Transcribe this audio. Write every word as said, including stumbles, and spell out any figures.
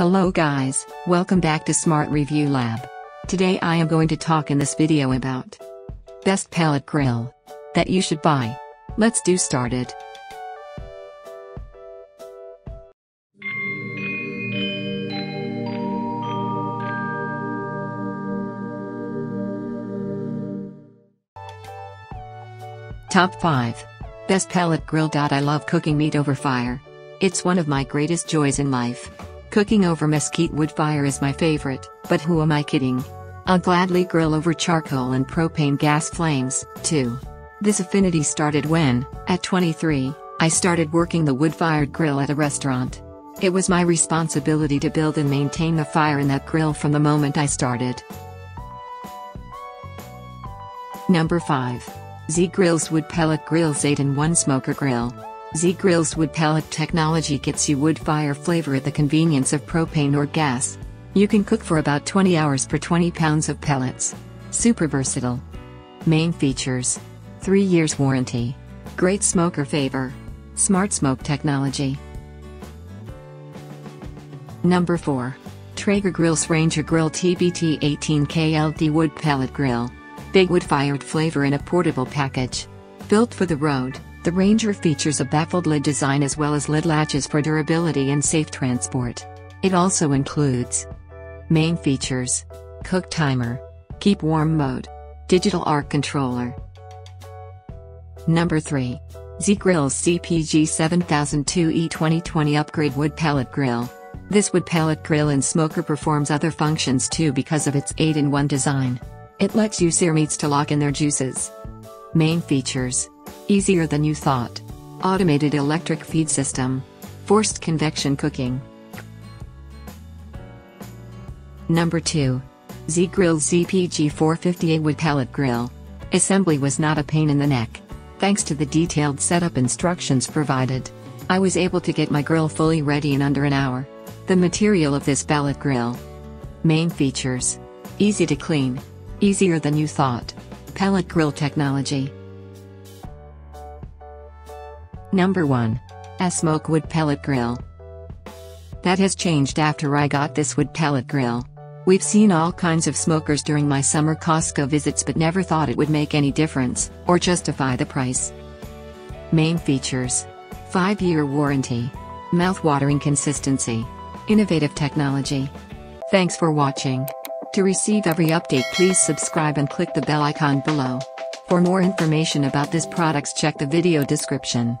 Hello guys, welcome back to Smart Review Lab. Today I am going to talk in this video about best pellet grill that you should buy. Let's do started. Top five. Best pellet grill. I love cooking meat over fire. It's one of my greatest joys in life. Cooking over mesquite wood fire is my favorite, but who am I kidding? I'll gladly grill over charcoal and propane gas flames, too. This affinity started when, at twenty-three, I started working the wood-fired grill at a restaurant. It was my responsibility to build and maintain the fire in that grill from the moment I started. Number five. Z Grills Wood Pellet Grills eight in one Smoker Grill. Z Grills Wood Pellet Technology gets you wood fire flavor at the convenience of propane or gas. You can cook for about twenty hours per twenty pounds of pellets. Super versatile. Main features. three years warranty. Great smoker favor. Smart smoke technology. Number four. Traeger Grills Ranger Grill T B T eighteen K L D Wood Pellet Grill. Big wood fired flavor in a portable package. Built for the road. The Ranger features a baffled lid design as well as lid latches for durability and safe transport. It also includes main features, cook timer, keep warm mode, digital arc controller. Number three. Z Grills Z P G seven thousand two E twenty twenty Upgrade Wood Pellet Grill. This wood pellet grill and smoker performs other functions too because of its eight in one design. It lets you sear meats to lock in their juices. Main features. Easier than you thought. Automated electric feed system. Forced convection cooking. Number two. Z Grill Z P G four fifty A Wood Pellet Grill. Assembly was not a pain in the neck. Thanks to the detailed setup instructions provided, I was able to get my grill fully ready in under an hour. The material of this pellet grill. Main features. Easy to clean. Easier than you thought. Pellet grill technology. Number one. ASMOKE Wood Pellet Grill. That has changed after I got this wood pellet grill. We've seen all kinds of smokers during my summer Costco visits but never thought it would make any difference, or justify the price. Main features. five year warranty. Mouth-watering consistency. Innovative technology. Thanks for watching. To receive every update, please subscribe and click the bell icon below. For more information about this product, check the video description.